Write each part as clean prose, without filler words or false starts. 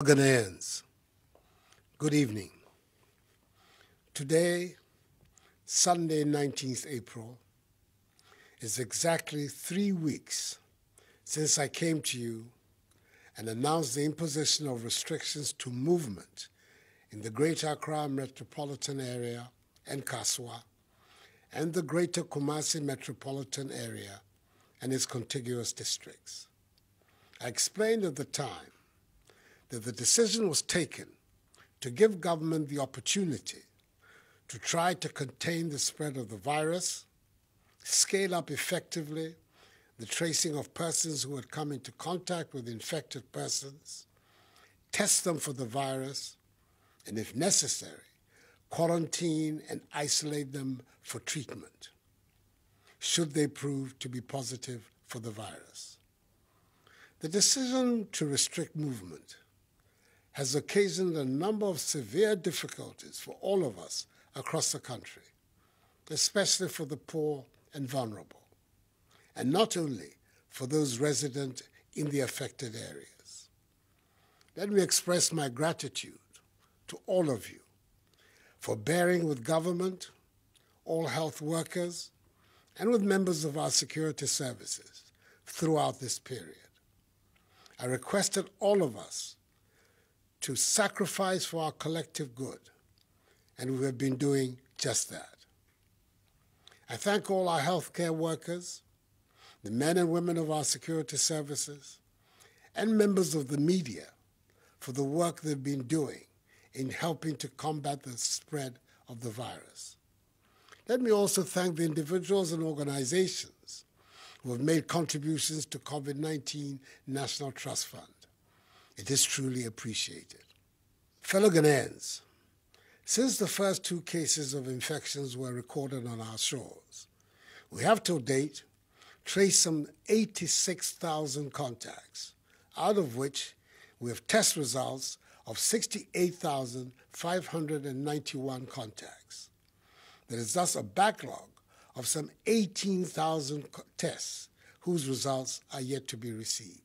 Ghanaians, good evening. Today, Sunday, 19th April, is exactly 3 weeks since I came to you and announced the imposition of restrictions to movement in the Greater Accra Metropolitan Area and Kaswa, and the Greater Kumasi Metropolitan Area and its contiguous districts. I explained at the time that the decision was taken to give government the opportunity to try to contain the spread of the virus, scale up effectively the tracing of persons who had come into contact with infected persons, test them for the virus, and if necessary, quarantine and isolate them for treatment, should they prove to be positive for the virus. The decision to restrict movement has occasioned a number of severe difficulties for all of us across the country, especially for the poor and vulnerable, and not only for those resident in the affected areas. Let me express my gratitude to all of you for bearing with government, all health workers, and with members of our security services throughout this period. I requested all of us to sacrifice for our collective good, and we have been doing just that. I thank all our healthcare workers, the men and women of our security services, and members of the media for the work they've been doing in helping to combat the spread of the virus. Let me also thank the individuals and organizations who have made contributions to COVID-19 National Trust Fund. It is truly appreciated. Fellow Ghanaians, since the first two cases of infections were recorded on our shores, we have to date traced some 86,000 contacts, out of which we have test results of 68,591 contacts. There is thus a backlog of some 18,000 tests whose results are yet to be received.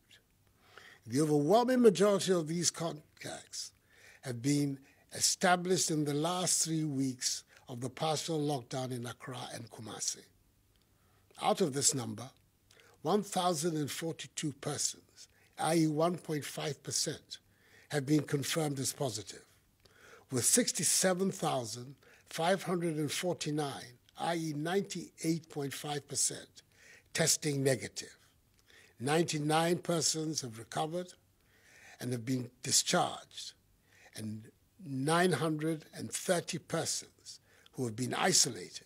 The overwhelming majority of these contacts have been established in the last 3 weeks of the partial lockdown in Accra and Kumasi. Out of this number, 1,042 persons, i.e. 1.5%, have been confirmed as positive, with 67,549, i.e. 98.5%, testing negative. 99 persons have recovered and have been discharged, and 930 persons who have been isolated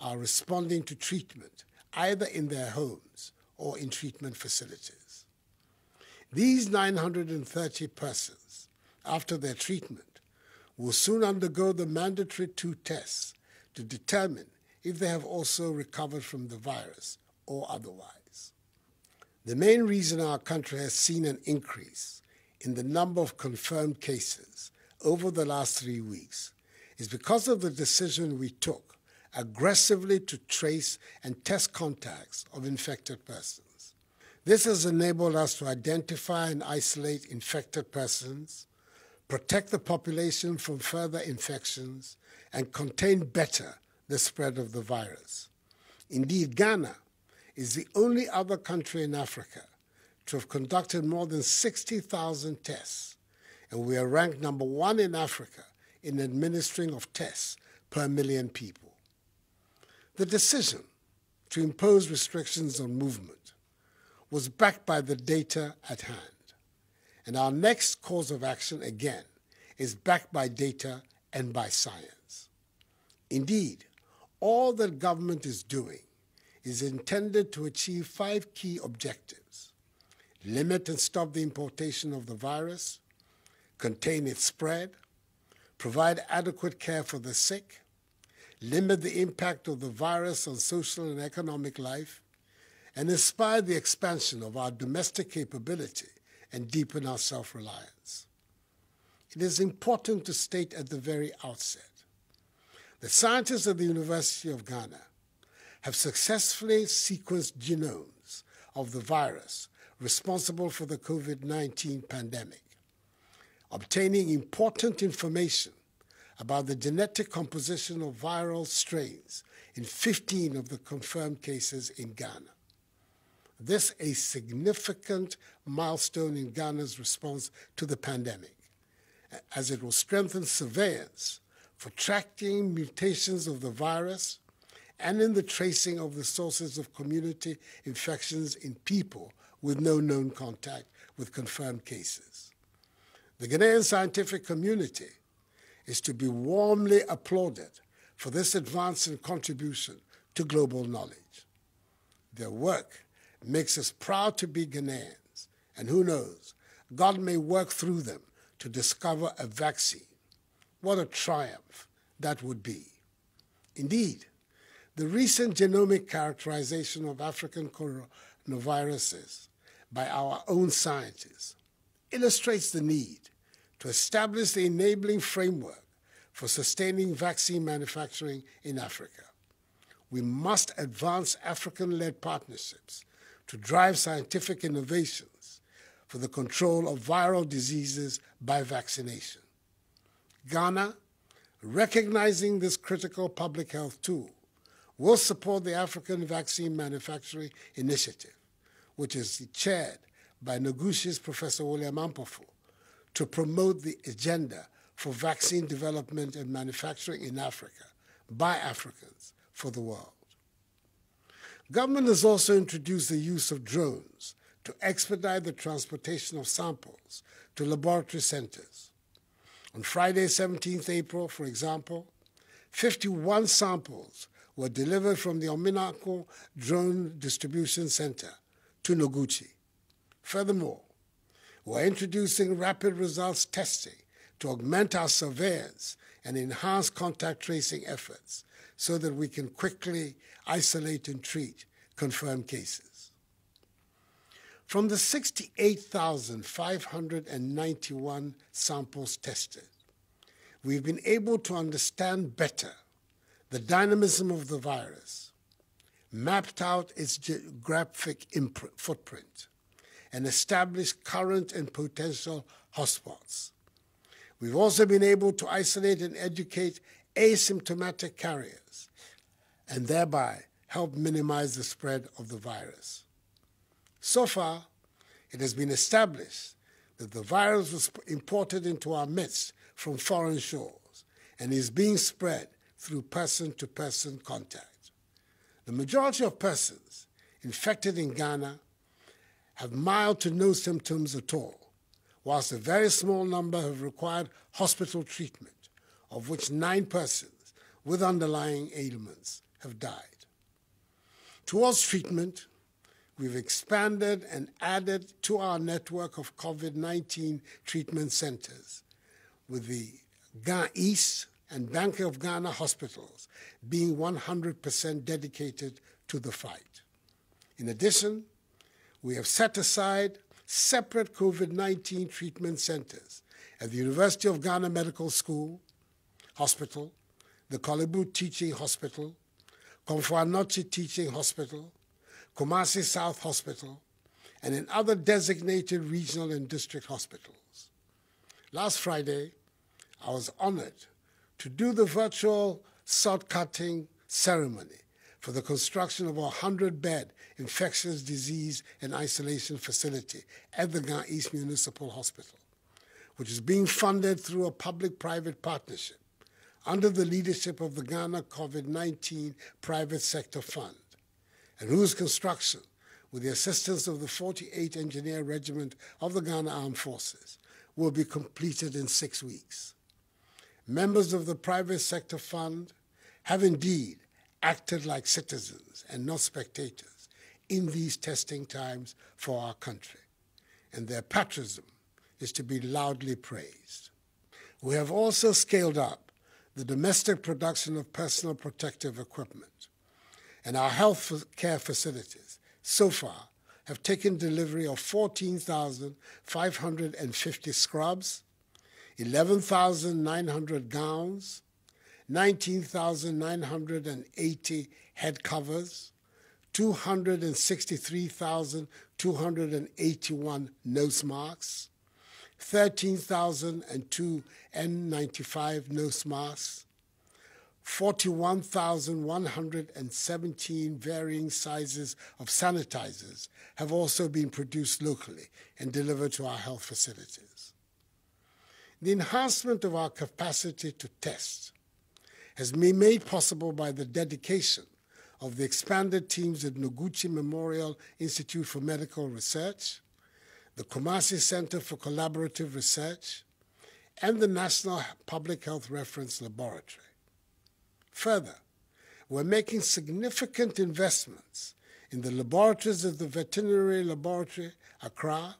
are responding to treatment either in their homes or in treatment facilities. These 930 persons, after their treatment, will soon undergo the mandatory 2 tests to determine if they have also recovered from the virus or otherwise. The main reason our country has seen an increase in the number of confirmed cases over the last 3 weeks is because of the decision we took aggressively to trace and test contacts of infected persons. This has enabled us to identify and isolate infected persons, protect the population from further infections, and contain better the spread of the virus. Indeed, Ghana is the only other country in Africa to have conducted more than 60,000 tests, and we are ranked #1 in Africa in administering of tests per million people. The decision to impose restrictions on movement was backed by the data at hand, and our next course of action, again, is backed by data and by science. Indeed, all that government is doing is intended to achieve 5 key objectives: limit and stop the importation of the virus, contain its spread, provide adequate care for the sick, limit the impact of the virus on social and economic life, and inspire the expansion of our domestic capability and deepen our self-reliance. It is important to state at the very outset, the scientists at the University of Ghana have successfully sequenced genomes of the virus responsible for the COVID-19 pandemic. obtaining important information about the genetic composition of viral strains in 15 of the confirmed cases in Ghana. This is a significant milestone in Ghana's response to the pandemic, as it will strengthen surveillance for tracking mutations of the virus and in the tracing of the sources of community infections in people with no known contact with confirmed cases. The Ghanaian scientific community is to be warmly applauded for this advance and contribution to global knowledge. Their work makes us proud to be Ghanaians, and who knows, God may work through them to discover a vaccine. What a triumph that would be. Indeed, the recent genomic characterization of African coronaviruses by our own scientists illustrates the need to establish the enabling framework for sustaining vaccine manufacturing in Africa. We must advance African-led partnerships to drive scientific innovations for the control of viral diseases by vaccination. Ghana, recognizing this critical public health tool, will support the African Vaccine Manufacturing Initiative, which is chaired by Noguchi's Professor William Ampofo, to promote the agenda for vaccine development and manufacturing in Africa by Africans for the world. Government has also introduced the use of drones to expedite the transportation of samples to laboratory centers. On Friday, 17th April, for example, 51 samples were delivered from the Ominako Drone Distribution Center to Noguchi. Furthermore, we're introducing rapid results testing to augment our surveillance and enhance contact tracing efforts so that we can quickly isolate and treat confirmed cases. From the 68,591 samples tested, we've been able to understand better the dynamism of the virus, mapped out its geographic footprint, and establish current and potential hotspots. We've also been able to isolate and educate asymptomatic carriers and thereby help minimize the spread of the virus. So far, it has been established that the virus was imported into our midst from foreign shores and is being spread through person-to-person contact. The majority of persons infected in Ghana have mild to no symptoms at all, whilst a very small number have required hospital treatment, of which 9 persons with underlying ailments have died. Towards treatment, we've expanded and added to our network of COVID-19 treatment centres, with the Ga East and Bank of Ghana hospitals being 100% dedicated to the fight. In addition, we have set aside separate COVID-19 treatment centers at the University of Ghana Medical School Hospital, the Koliabu Teaching Hospital, Komfo Anokye Teaching Hospital, Kumasi South Hospital, and in other designated regional and district hospitals. Last Friday, I was honored to do the virtual sod-cutting ceremony for the construction of a 100-bed infectious disease and isolation facility at the Ghana East Municipal Hospital, which is being funded through a public-private partnership under the leadership of the Ghana COVID-19 Private Sector Fund, and whose construction, with the assistance of the 48th Engineer Regiment of the Ghana Armed Forces, will be completed in 6 weeks. Members of the Private Sector Fund have indeed acted like citizens and not spectators in these testing times for our country, and their patriotism is to be loudly praised. We have also scaled up the domestic production of personal protective equipment, and our health care facilities so far have taken delivery of 14,550 scrubs, 11,900 gowns, 19,980 head covers, 263,281 nose masks, 13,002 N95 nose masks, 41,117 varying sizes of sanitizers have also been produced locally and delivered to our health facilities. The enhancement of our capacity to test has been made possible by the dedication of the expanded teams at Noguchi Memorial Institute for Medical Research, the Kumasi Center for Collaborative Research, and the National Public Health Reference Laboratory. Further, we're making significant investments in the laboratories of the Veterinary Laboratory Accra,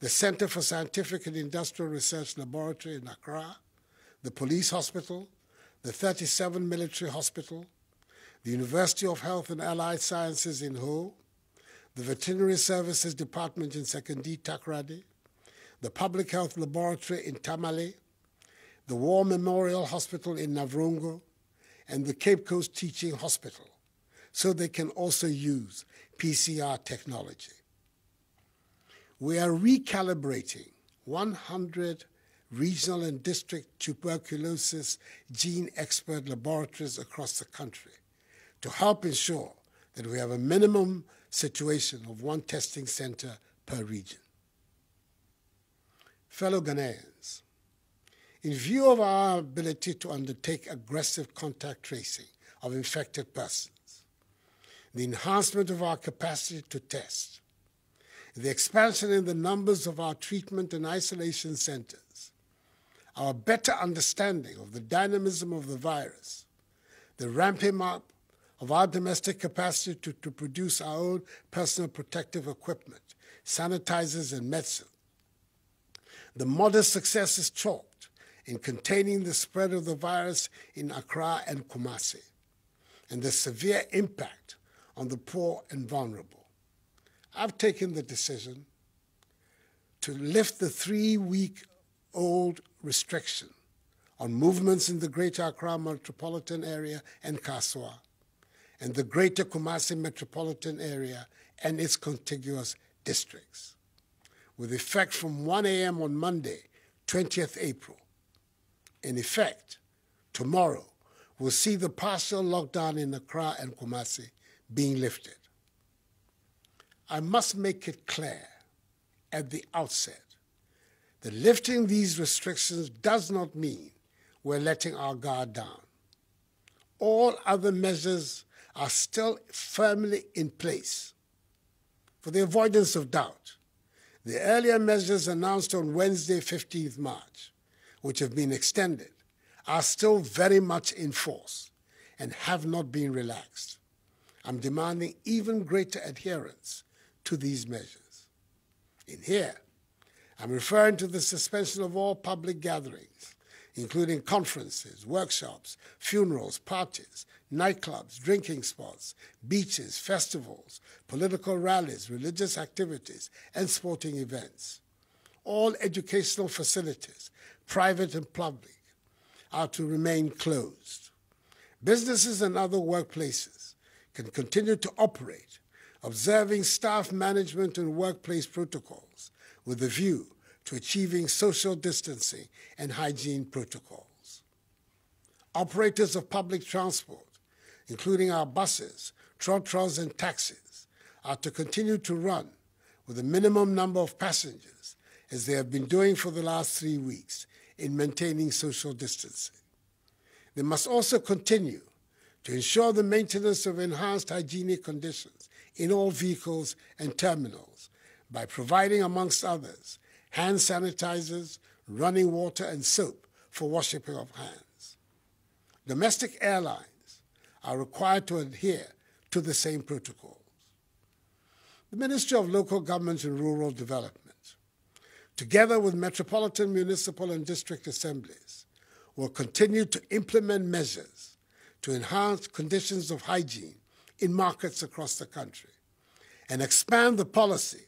the Center for Scientific and Industrial Research Laboratory in Accra, the Police Hospital, the 37 Military Hospital, the University of Health and Allied Sciences in Ho, the Veterinary Services Department in Sekondi Takoradi, the Public Health Laboratory in Tamale, the War Memorial Hospital in Navrongo, and the Cape Coast Teaching Hospital, so they can also use PCR technology. We are recalibrating 100 regional and district tuberculosis gene expert laboratories across the country to help ensure that we have a minimum situation of one testing center per region. Fellow Ghanaians, in view of our ability to undertake aggressive contact tracing of infected persons, the enhancement of our capacity to test, the expansion in the numbers of our treatment and isolation centers, our better understanding of the dynamism of the virus, the ramping up of our domestic capacity to produce our own personal protective equipment, sanitizers and medicine, the modest successes chalked in containing the spread of the virus in Accra and Kumasi, and the severe impact on the poor and vulnerable. I've taken the decision to lift the 3-week-old restriction on movements in the Greater Accra Metropolitan Area and Kaswa, and the Greater Kumasi Metropolitan Area and its contiguous districts, with effect from 1 a.m. on Monday, 20th April. In effect, tomorrow we'll see the partial lockdown in Accra and Kumasi being lifted. I must make it clear at the outset that lifting these restrictions does not mean we're letting our guard down. All other measures are still firmly in place. For the avoidance of doubt, the earlier measures announced on Wednesday, 15th March, which have been extended, are still very much in force and have not been relaxed. I'm demanding even greater adherence to these measures. In here, I'm referring to the suspension of all public gatherings, including conferences, workshops, funerals, parties, nightclubs, drinking spots, beaches, festivals, political rallies, religious activities, and sporting events. All educational facilities, private and public, are to remain closed. Businesses and other workplaces can continue to operate, observing staff management and workplace protocols with a view to achieving social distancing and hygiene protocols. Operators of public transport, including our buses, trotros and taxis, are to continue to run with a minimum number of passengers as they have been doing for the last 3 weeks, in maintaining social distancing. They must also continue to ensure the maintenance of enhanced hygienic conditions in all vehicles and terminals by providing, amongst others, hand sanitizers, running water and soap for washing of hands. Domestic airlines are required to adhere to the same protocols. The Ministry of Local Government and Rural Development, together with metropolitan, municipal, and district assemblies, will continue to implement measures to enhance conditions of hygiene in markets across the country and expand the policy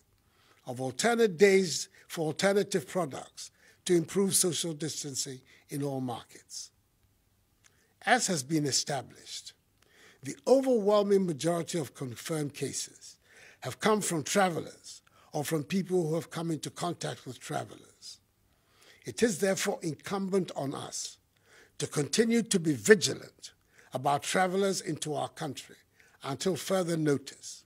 of alternate days for alternative products to improve social distancing in all markets. As has been established, the overwhelming majority of confirmed cases have come from travelers or from people who have come into contact with travelers. It is therefore incumbent on us to continue to be vigilant about travelers into our country until further notice,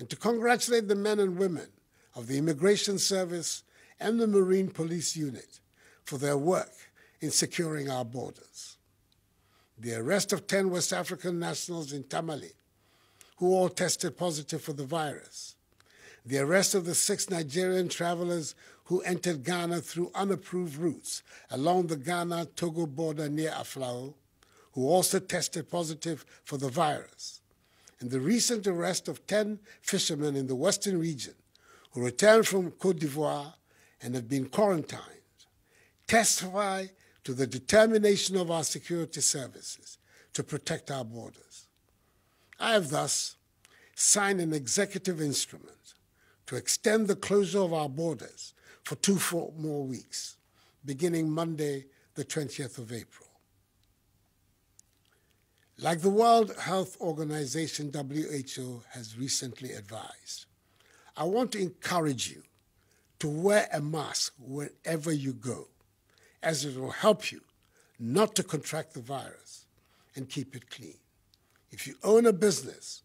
and to congratulate the men and women of the Immigration Service and the Marine Police Unit for their work in securing our borders. The arrest of 10 West African nationals in Tamale, who all tested positive for the virus. The arrest of the 6 Nigerian travelers who entered Ghana through unapproved routes along the Ghana-Togo border near Aflao, who also tested positive for the virus. And the recent arrest of 10 fishermen in the Western region who returned from Côte d'Ivoire and have been quarantined, testify to the determination of our security services to protect our borders. I have thus signed an executive instrument to extend the closure of our borders for 2 more weeks, beginning Monday, the 20th of April. Like the World Health Organization, WHO, has recently advised, I want to encourage you to wear a mask wherever you go, as it will help you not to contract the virus and keep it clean. If you own a business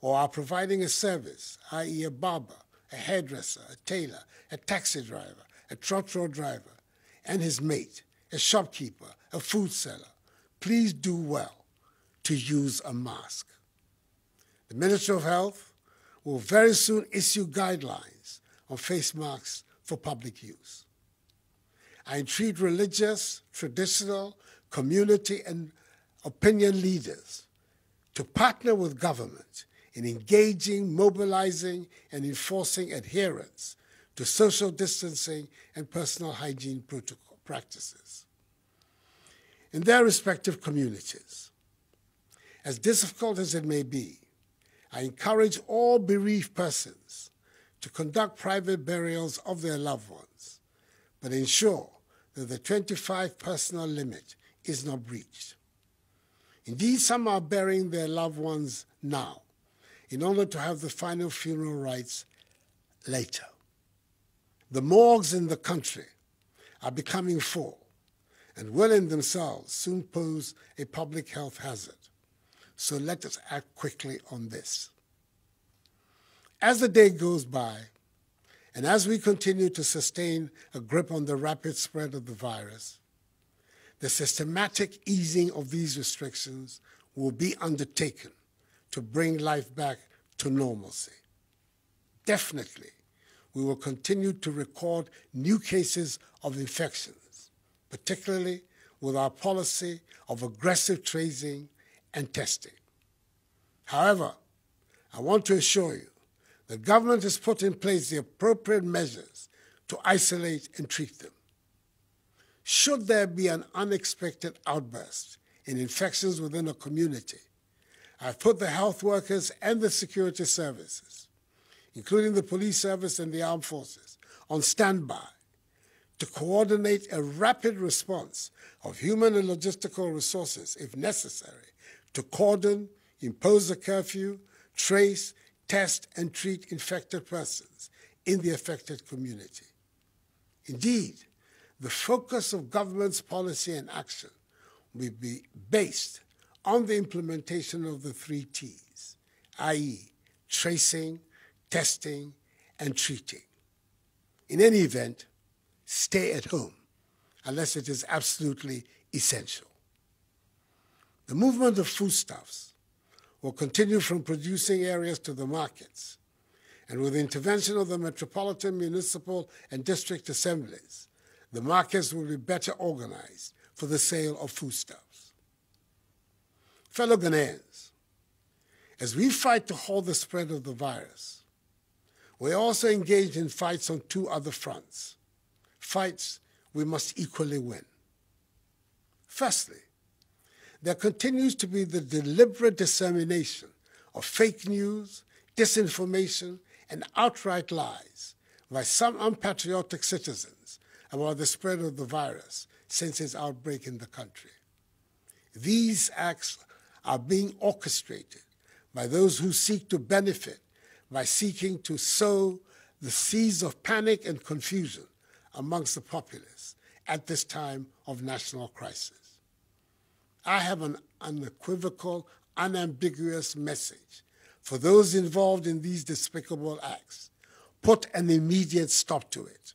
or are providing a service, i.e. a barber, a hairdresser, a tailor, a taxi driver, a trotro driver, and his mate, a shopkeeper, a food seller, please do well to use a mask. The Ministry of Health will very soon issue guidelines on face masks for public use. I entreat religious, traditional, community, and opinion leaders to partner with government in engaging, mobilizing, and enforcing adherence to social distancing and personal hygiene practices in their respective communities. As difficult as it may be, I encourage all bereaved persons to conduct private burials of their loved ones, but ensure that the 25 personal limit is not breached. Indeed, some are burying their loved ones now in order to have the final funeral rites later. The morgues in the country are becoming full and will in themselves soon pose a public health hazard. So let us act quickly on this. As the day goes by, and as we continue to sustain a grip on the rapid spread of the virus, the systematic easing of these restrictions will be undertaken to bring life back to normalcy. Definitely, we will continue to record new cases of infections, particularly with our policy of aggressive tracing and testing. However, I want to assure you that government has put in place the appropriate measures to isolate and treat them. Should there be an unexpected outburst in infections within a community, I've put the health workers and the security services, including the police service and the armed forces, on standby to coordinate a rapid response of human and logistical resources, if necessary, to cordon, impose a curfew, trace, test, and treat infected persons in the affected community. Indeed, the focus of government's policy and action will be based on the implementation of the 3 T's, i.e., tracing, testing, and treating. In any event, stay at home unless it is absolutely essential. The movement of foodstuffs will continue from producing areas to the markets, and with the intervention of the metropolitan, municipal, and district assemblies, the markets will be better organized for the sale of foodstuffs. Fellow Ghanaians, as we fight to halt the spread of the virus, we're also engaged in fights on 2 other fronts, fights we must equally win. Firstly, there continues to be the deliberate dissemination of fake news, disinformation, and outright lies by some unpatriotic citizens about the spread of the virus since its outbreak in the country. These acts are being orchestrated by those who seek to benefit by seeking to sow the seeds of panic and confusion amongst the populace at this time of national crisis. I have an unequivocal, unambiguous message for those involved in these despicable acts. Put an immediate stop to it,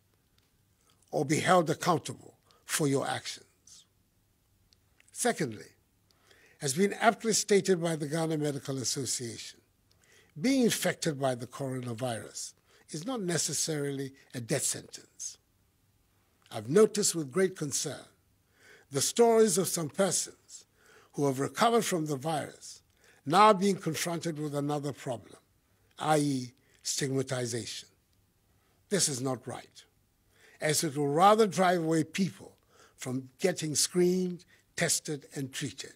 or be held accountable for your actions. Secondly, as been aptly stated by the Ghana Medical Association, being infected by the coronavirus is not necessarily a death sentence. I've noticed with great concern the stories of some persons who have recovered from the virus now being confronted with another problem, i.e. stigmatization. This is not right, as it will rather drive away people from getting screened, tested, and treated.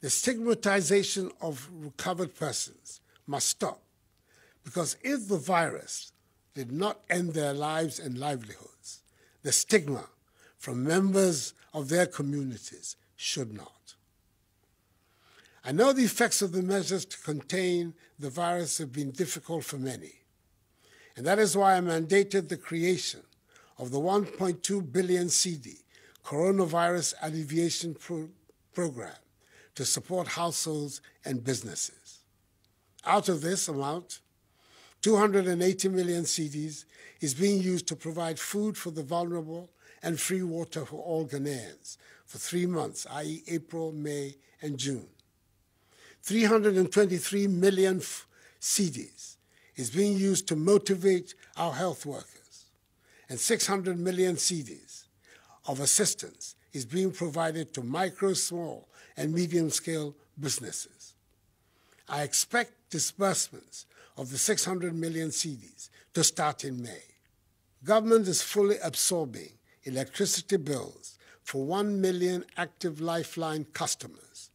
The stigmatization of recovered persons must stop, because if the virus did not end their lives and livelihoods, the stigma from members of their communities should not. I know the effects of the measures to contain the virus have been difficult for many, and that is why I mandated the creation of the 1.2 billion cedi Coronavirus Alleviation Program to support households and businesses. Out of this amount, 280 million cedis is being used to provide food for the vulnerable and free water for all Ghanaians for 3 months, i.e. April, May, and June. 323 million cedis is being used to motivate our health workers, and 600 million cedis of assistance is being provided to micro, small, and medium-scale businesses. I expect disbursements of the 600 million cedis to start in May. Government is fully absorbing electricity bills for 1 million active Lifeline customers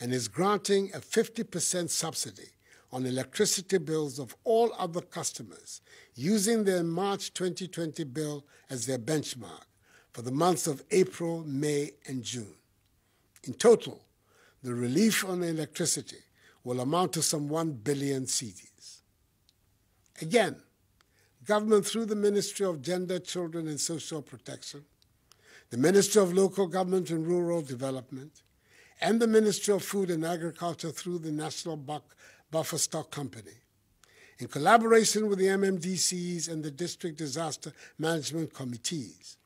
and is granting a 50% subsidy on electricity bills of all other customers using their March 2020 bill as their benchmark for the months of April, May, and June. In total, the relief on electricity will amount to some 1 billion cedis. Again, government through the Ministry of Gender, Children, and Social Protection, the Ministry of Local Government and Rural Development, and the Ministry of Food and Agriculture through the National Buffer Stock Company, in collaboration with the MMDCs and the District Disaster Management Committees,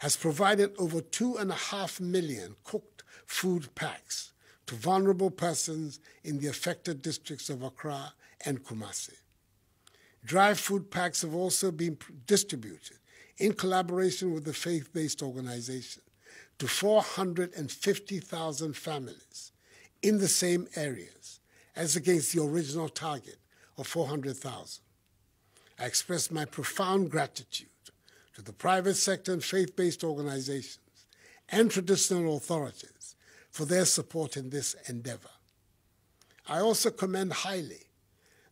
has provided over 2.5 million cooked food packs to vulnerable persons in the affected districts of Accra and Kumasi. Dry food packs have also been distributed in collaboration with the faith-based organization to 450,000 families in the same areas, as against the original target of 400,000. I express my profound gratitude to the private sector and faith-based organizations and traditional authorities for their support in this endeavor. I also commend highly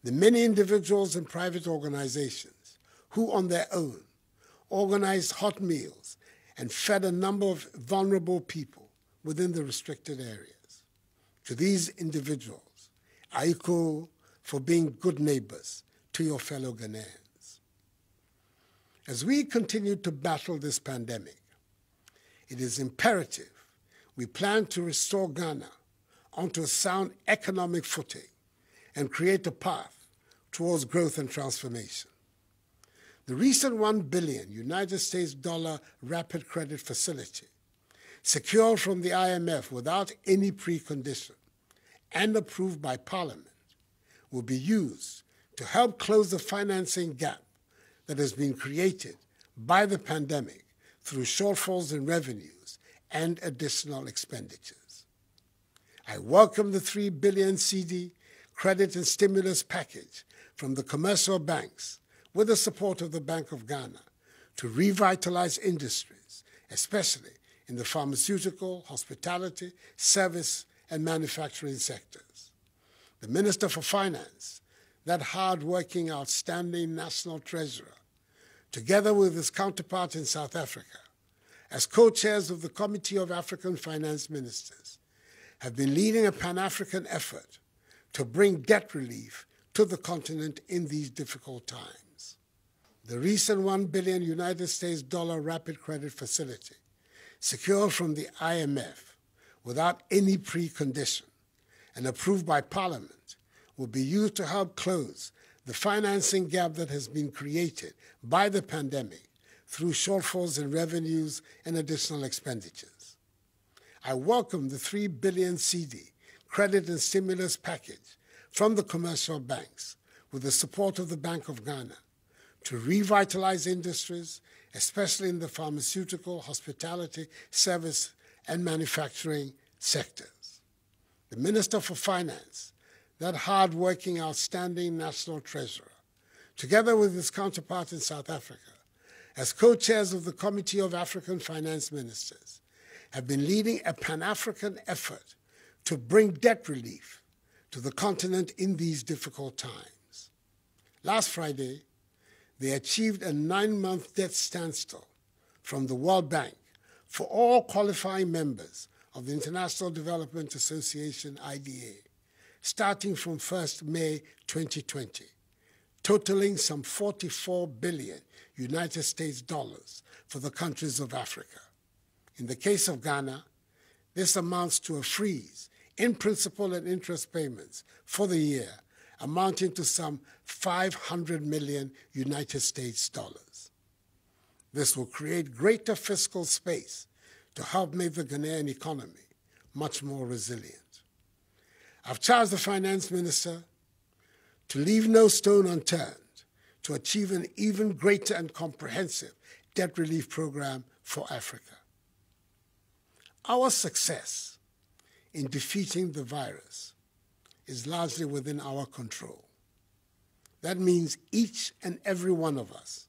the many individuals and private organizations who on their own organized hot meals and fed a number of vulnerable people within the restricted areas. To these individuals, I call for being good neighbors to your fellow Ghanaians. As we continue to battle this pandemic, it is imperative we plan to restore Ghana onto a sound economic footing and create a path towards growth and transformation. The recent $1 billion United States dollar rapid credit facility, secured from the IMF without any precondition and approved by Parliament, will be used to help close the financing gap that has been created by the pandemic through shortfalls in revenues and additional expenditures. I welcome the 3 billion cedi credit and stimulus package from the commercial banks with the support of the Bank of Ghana to revitalize industries, especially in the pharmaceutical, hospitality, service, and manufacturing sectors. The Minister for Finance, that hard-working, outstanding national treasurer, together with his counterpart in South Africa, as co-chairs of the Committee of African Finance Ministers, have been leading a Pan-African effort to bring debt relief to the continent in these difficult times. the recent $1 billion United States dollar rapid credit facility, secured from the IMF without any precondition and approved by Parliament, will be used to help close the financing gap that has been created by the pandemic through shortfalls in revenues and additional expenditures. I welcome the $3 billion CD credit and stimulus package from the commercial banks with the support of the Bank of Ghana to revitalize industries, especially in the pharmaceutical, hospitality, service, and manufacturing sectors. The Minister for Finance, that hard-working, outstanding national treasurer, together with his counterpart in South Africa, as co-chairs of the Committee of African Finance Ministers, have been leading a Pan-African effort to bring debt relief to the continent in these difficult times. Last Friday, they achieved a 9-month debt standstill from the World Bank for all qualifying members of the International Development Association, IDA, starting from 1st May 2020, totaling some $44 billion United States dollars for the countries of Africa. In the case of Ghana, this amounts to a freeze in principal and interest payments for the year, amounting to some $500 million United States dollars. This will create greater fiscal space to help make the Ghanaian economy much more resilient. I've charged the Finance Minister to leave no stone unturned to achieve an even greater and comprehensive debt relief program for Africa. Our success in defeating the virus is largely within our control. That means each and every one of us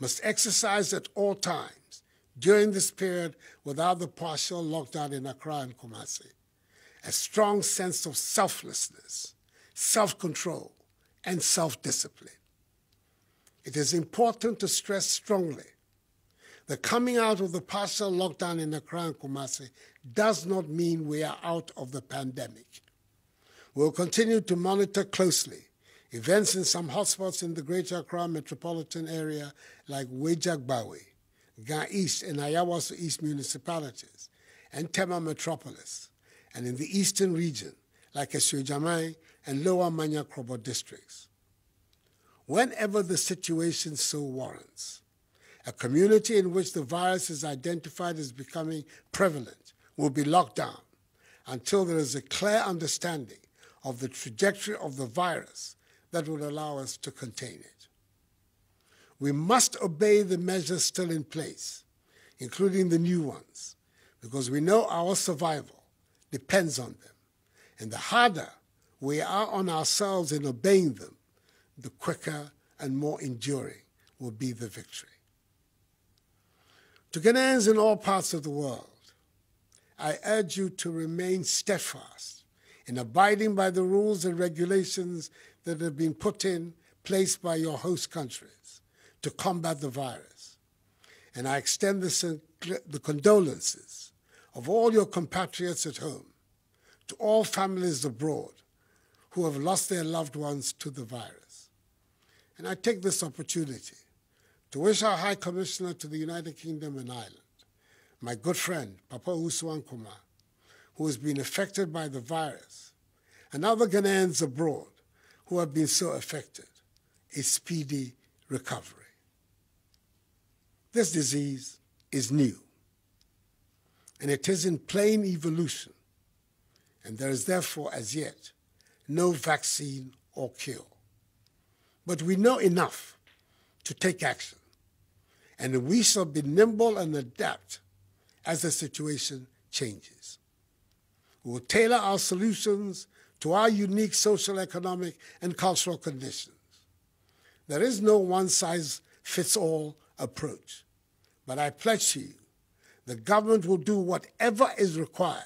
must exercise at all times during this period without the partial lockdown in Accra and Kumasi, a strong sense of selflessness, self-control, and self-discipline. It is important to stress strongly that coming out of the partial lockdown in Accra and Kumasi does not mean we are out of the pandemic. We'll continue to monitor closely events in some hotspots in the greater Accra metropolitan area like Weija-Bawi, Ga East and Ayawaso East municipalities, and Tema metropolis, and in the eastern region like Eshiojamai and Lower Manyakrobo districts. Whenever the situation so warrants, a community in which the virus is identified as becoming prevalent will be locked down until there is a clear understanding of the trajectory of the virus that would allow us to contain it. We must obey the measures still in place, including the new ones, because we know our survival depends on them. And the harder we are on ourselves in obeying them, the quicker and more enduring will be the victory. To Ghanaians in all parts of the world, I urge you to remain steadfast in abiding by the rules and regulations that have been put in place by your host countries to combat the virus. And I extend the condolences of all your compatriots at home to all families abroad who have lost their loved ones to the virus. And I take this opportunity to wish our High Commissioner to the United Kingdom and Ireland, my good friend, Papa Uswankoma, who has been affected by the virus, and other Ghanaians abroad who have been so affected, a speedy recovery. This disease is new, and it is in plain evolution, and there is therefore, as yet, no vaccine or cure. But we know enough to take action, and we shall be nimble and adapt as the situation changes. We will tailor our solutions to our unique social, economic, and cultural conditions. There is no one-size-fits-all approach, but I pledge to you, the government will do whatever is required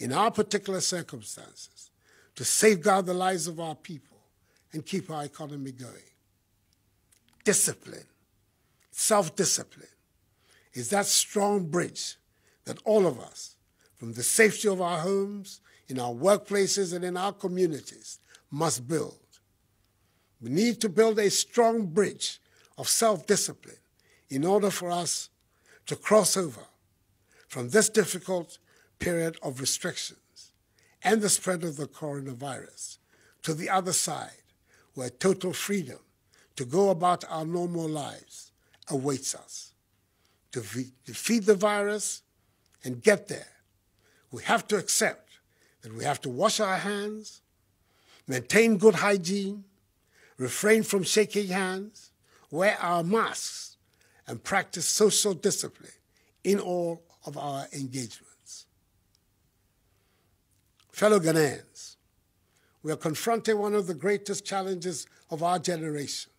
in our particular circumstances to safeguard the lives of our people and keep our economy going. Discipline, self-discipline, is that strong bridge that all of us, from the safety of our homes, in our workplaces, and in our communities, must build. We need to build a strong bridge of self-discipline in order for us to cross over from this difficult period of restrictions and the spread of the coronavirus to the other side, where total freedom to go about our normal lives awaits us. To defeat the virus and get there, we have to accept that we have to wash our hands, maintain good hygiene, refrain from shaking hands, wear our masks, and practice social discipline in all of our engagements. Fellow Ghanaians, we are confronting one of the greatest challenges of our generation.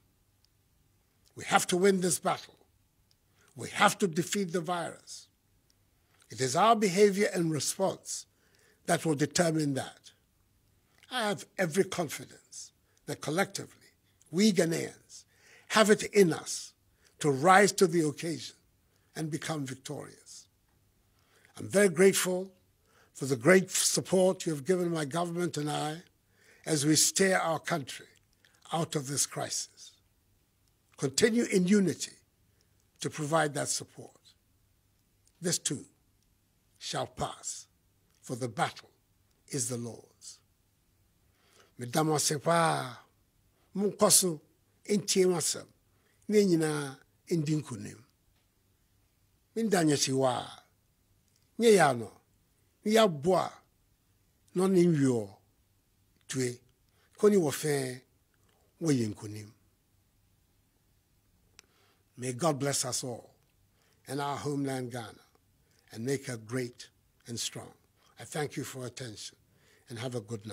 We have to win this battle. We have to defeat the virus. It is our behavior and response that will determine that. I have every confidence that collectively, we Ghanaians have it in us to rise to the occasion and become victorious. I'm very grateful for the great support you have given my government and I as we steer our country out of this crisis. Continue in unity to provide that support. This too shall pass, for the battle is the Lord's. Medama sepa, munkosu, intimasem, nenina indinkunim. Mindanya siwa, nyeyano, nyabwa, non inyo, tue, koni wafen, weyinkunim. May God bless us all and our homeland Ghana and make her great and strong. I thank you for your attention and have a good night.